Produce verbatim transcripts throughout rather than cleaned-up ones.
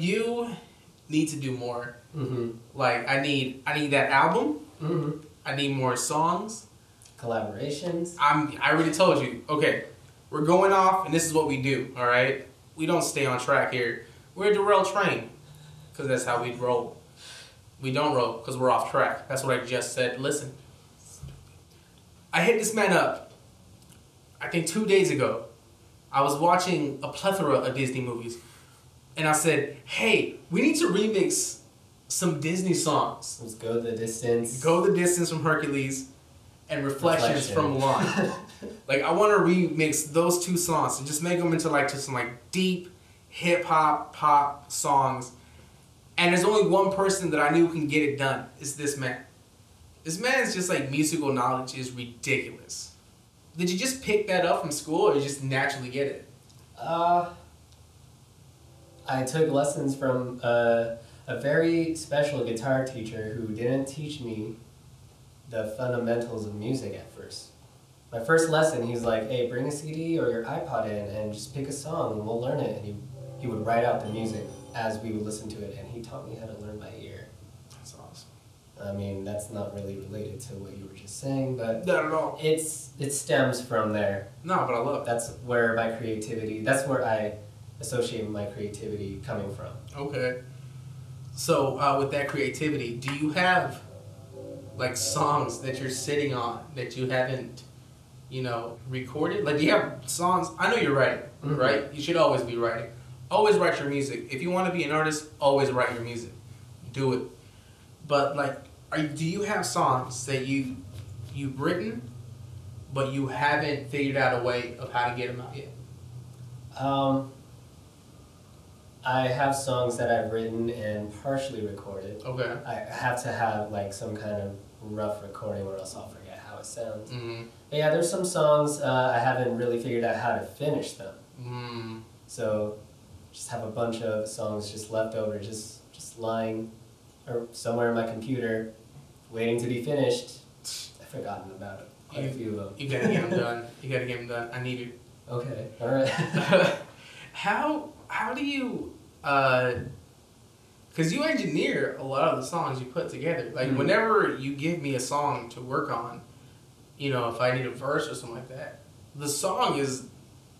you need to do more. Mm-hmm. Like I need, I need that album. Mm-hmm. I need more songs, collaborations. I'm. I already told you. Okay, we're going off, and this is what we do. All right, we don't stay on track here. We're a derail train, because that's how we roll. We don't roll because we're off track. That's what I just said. Listen, I hit this man up, I think two days ago. I was watching a plethora of Disney movies, and I said, hey, we need to remix some Disney songs. Let's Go the Distance. Go the Distance from Hercules and Reflections Reflection. from Mulan. Like, I want to remix those two songs and just make them into, like, just some, like, deep hip-hop, pop songs. And there's only one person that I knew can get it done. It's this man. This man's just, like, musical knowledge is ridiculous. Did you just pick that up from school, or did you just naturally get it? Uh, I took lessons from uh, a very special guitar teacher who didn't teach me the fundamentals of music at first. My first lesson, he's like, hey, bring a C D or your iPod in and just pick a song and we'll learn it. And he, he would write out the music as we would listen to it, and he taught me how to learn by ear. That's awesome. I mean, that's not really related to what you were just saying, but not at all. It's it stems from there. No, but I love it. That's where my creativity. That's where I associate my creativity coming from. Okay. So uh, with that creativity, do you have like songs that you're sitting on that you haven't, you know, recorded? Like, do you have songs? I know you're writing, mm-hmm. right? You should always be writing. Always write your music. If you want to be an artist, always write your music. Do it. But like. Are, do you have songs that you, you've written, but you haven't figured out a way of how to get them out yet? Um, I have songs that I've written and partially recorded. Okay. I have to have like some kind of rough recording or else I'll forget how it sounds. Mm-hmm. But yeah, there's some songs uh, I haven't really figured out how to finish them. Mm. So just have a bunch of songs just left over, just, just lying or somewhere in my computer, waiting to be finished. I've forgotten about it. Quite you, a few of them. You gotta get them done. You gotta get them done. I need you. Okay. All right. how how do you? Uh, Cause you engineer a lot of the songs you put together. Like mm-hmm. whenever you give me a song to work on, you know, if I need a verse or something like that, the song is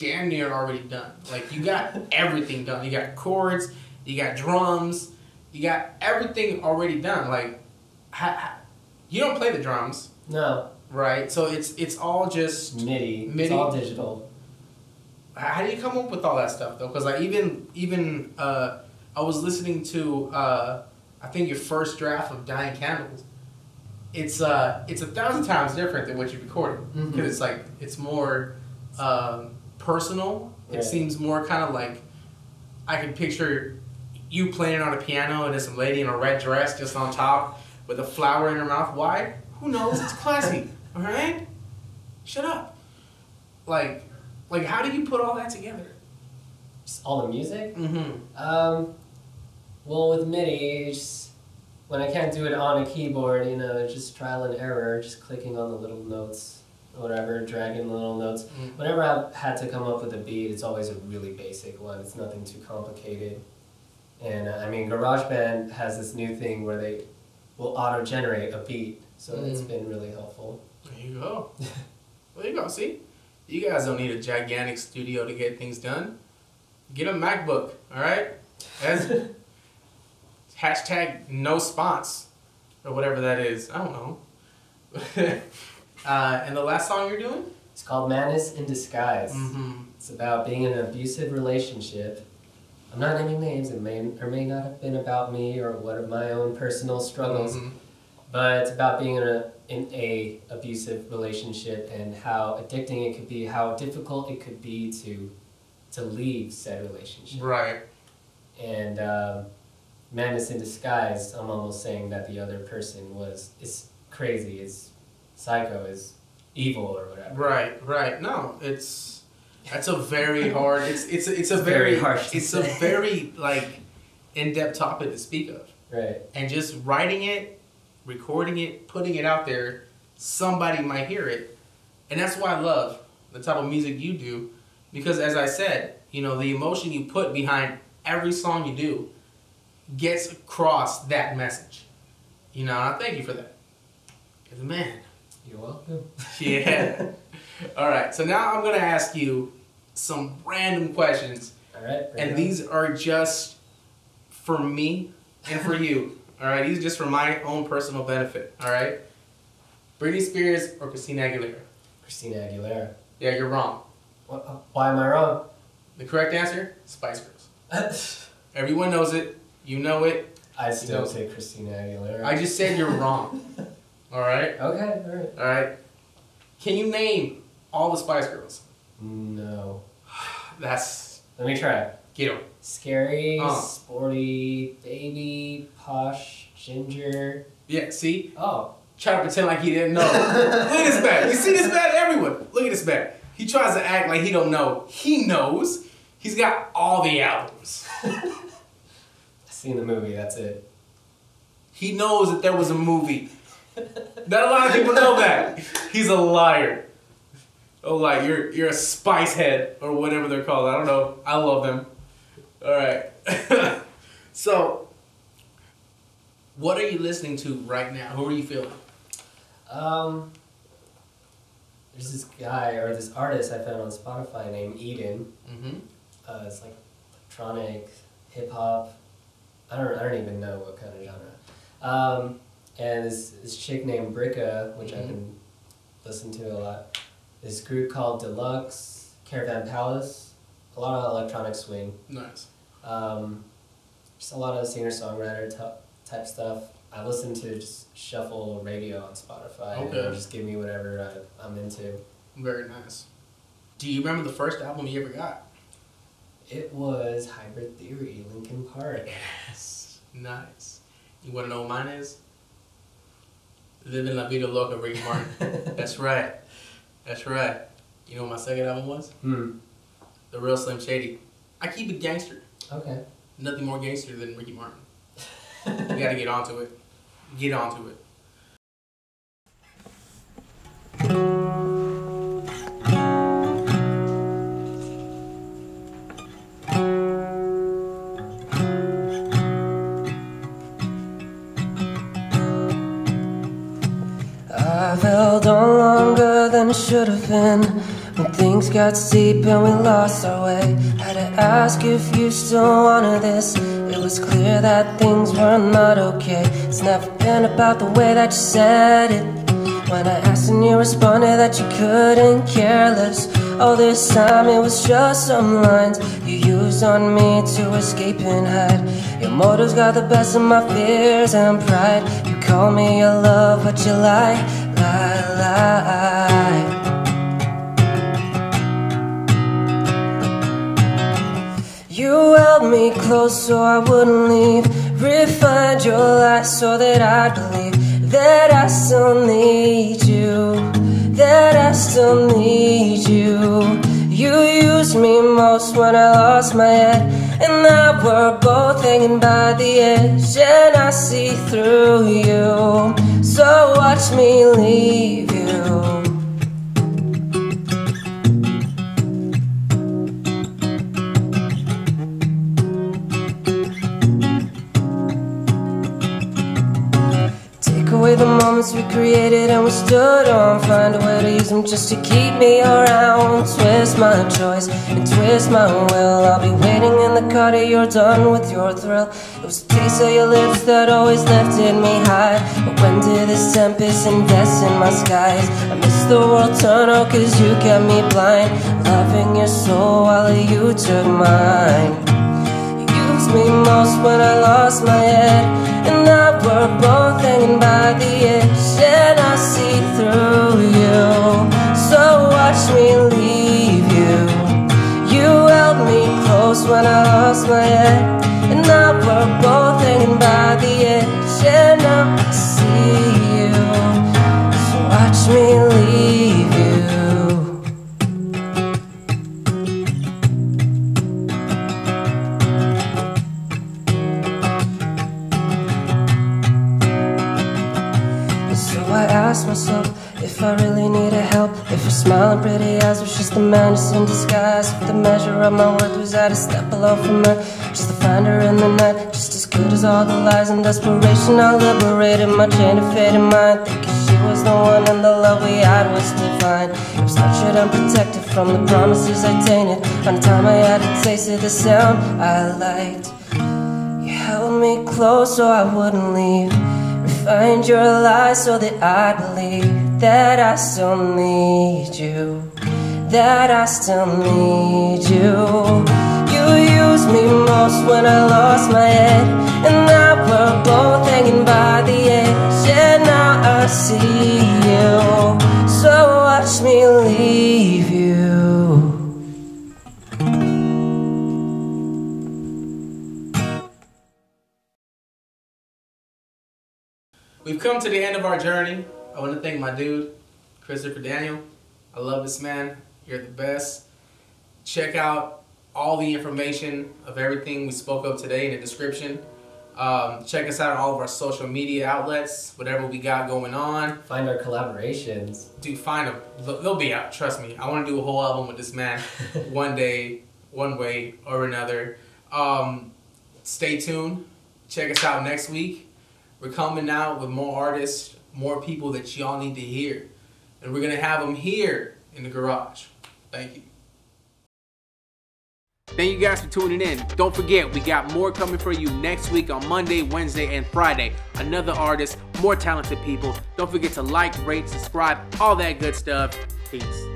damn near already done. Like you got everything done. You got chords. You got drums. You got everything already done. Like, ha, ha, you don't play the drums. No. Right? So it's it's all just... MIDI. MIDI. It's all digital. How do you come up with all that stuff, though? Because like, even, even uh, I was listening to, uh, I think, your first draft of Dying Candles. It's uh, it's a thousand times different than what you recorded. Because mm-hmm. it's like, it's more um, personal. Right. It seems more kind of like, I can picture... you playing on a piano and there's some lady in a red dress just on top with a flower in her mouth wide. Who knows? It's classy. All right? Shut up. Like, like how do you put all that together? Just all the music? Mm-hmm. Um, well, with MIDI, just, when I can't do it on a keyboard, you know, just trial and error, just clicking on the little notes or whatever, dragging the little notes. Mm-hmm. Whenever I've had to come up with a beat, it's always a really basic one. It's nothing too complicated. And, uh, I mean, GarageBand has this new thing where they will auto-generate a beat, so mm. it's been really helpful. There you go. There you go, see? You guys don't need a gigantic studio to get things done. Get a MacBook, all right? That's hashtag no spons, or whatever that is. I don't know. uh, and the last song you're doing? It's called Madness in Disguise. Mm-hmm. It's about being in an abusive relationship. I'm not naming names. It may or may not have been about me or one of my own personal struggles, mm-hmm. but it's about being in a in a abusive relationship and how addicting it could be, how difficult it could be to to leave said relationship. Right. And uh, Madness in Disguise. I'm almost saying that the other person was is crazy, is psycho, is evil or whatever. Right. Right. No, it's. That's a very hard. It's it's it's a very, very harsh. It's a very like in-depth topic to speak of. Right. And just writing it, recording it, putting it out there, somebody might hear it, and that's why I love the type of music you do, because as I said, you know the emotion you put behind every song you do gets across that message. You know, and I thank you for that. You're the man. You're welcome. Yeah. All right. So now I'm going to ask you some random questions. All right. And on. These are just for me and for you. All right. These are just for my own personal benefit. All right. Britney Spears or Christina Aguilera? Christina Aguilera. Yeah, you're wrong. What? Why am I wrong? The correct answer, Spice Girls. Everyone knows it. You know it. I still you know say Christina Aguilera. I just said you're wrong. All right? Okay, all right. All right. Can you name all the Spice Girls? No. That's... Let me try. Get them. Scary, uh-huh. Sporty, Baby, Posh, Ginger. Yeah, see? Oh. Try to pretend like he didn't know. Look at this man. You see this man? Everyone. Look at this man. He tries to act like he don't know. He knows. He's got all the albums. I've seen the movie. That's it. He knows that there was a movie. Not a lot of people know that. He's a liar. Oh, like you're you're a spice head or whatever they're called. I don't know. I love them. All right. So, what are you listening to right now? Who are you feeling? Um, there's this guy or this artist I found on Spotify named Eden. Mm-hmm. Uh, it's like electronic, hip hop. I don't. I don't even know what kind of genre. Um, and this this chick named Bricka, which mm-hmm. I've been listening to a lot. This group called Deluxe, Caravan Palace, a lot of electronic swing. Nice. Um, just a lot of singer songwriter type type stuff. I listen to just shuffle radio on Spotify. Okay. And it'll just give me whatever I, I'm into. Very nice. Do you remember the first album you ever got? It was Hybrid Theory, Linkin Park. Yes. Nice. You want to know what mine is? Living La Vida Loca, Ricky Martin. That's right. That's right. You know what my second album was? Hmm. The Real Slim Shady. I keep it gangster. Okay. Nothing more gangster than Ricky Martin. You gotta get onto it. Get onto it. I've held on longer than I should have been. When things got steep and we lost our way, had to ask if you still wanted this. It was clear that things were not okay. It's never been about the way that you said it. When I asked and you responded that you couldn't care less. All this time it was just some lines you used on me to escape and hide. Your motives got the best of my fears and pride. You call me your love, but you lie, lie, lie. You held me close so I wouldn't leave. Refined your lies so that I'd believe that I still need you, that I still need you. You used me most when I lost my head, and I were both hanging by the edge, and I see through you, so watch me leave you. The moments we created and we stood on, find a way to use them just to keep me around. Twist my choice and twist my will. I'll be waiting in the car till you're done with your thrill. It was the taste of your lips that always lifted me high. But when did this tempest and death in my skies? I miss the world turn out cause you kept me blind, loving your soul while you took mine. You used me most when I lost my head, and I were both hanging by the edge, and I see through you, so watch me leave you. You held me close when I lost my head, and I were both hanging by the edge, and I see you, so watch me leave you. I really need to help. If her smiling pretty eyes was just a menace in disguise, if the measure of my worth was at a step below from her, just to find her in the night, just as good as all the lies. In desperation I liberated my chain of fate in mind, thinking she was the one and the love we had was divine. I was nurtured and protected from the promises I tainted, by the time I had a taste of the sound I liked. You held me close so I wouldn't leave, find your lies so that I believe that I still need you, that I still need you. You used me most when I lost my head, and now we're both hanging by the edge. And now I see you, so watch me leave you. We've come to the end of our journey. I want to thank my dude, Christopher Daniel. I love this man. You're the best. Check out all the information of everything we spoke of today in the description. Um, check us out on all of our social media outlets, whatever we got going on. Find our collaborations. Dude, find them. They'll be out, trust me. I want to do a whole album with this man one day, one way or another. Um, stay tuned. Check us out next week. We're coming out with more artists, more people that y'all need to hear. And we're going to have them here in the garage. Thank you. Thank you guys for tuning in. Don't forget, we got more coming for you next week on Monday, Wednesday, and Friday. Another artist, more talented people. Don't forget to like, rate, subscribe, all that good stuff. Peace.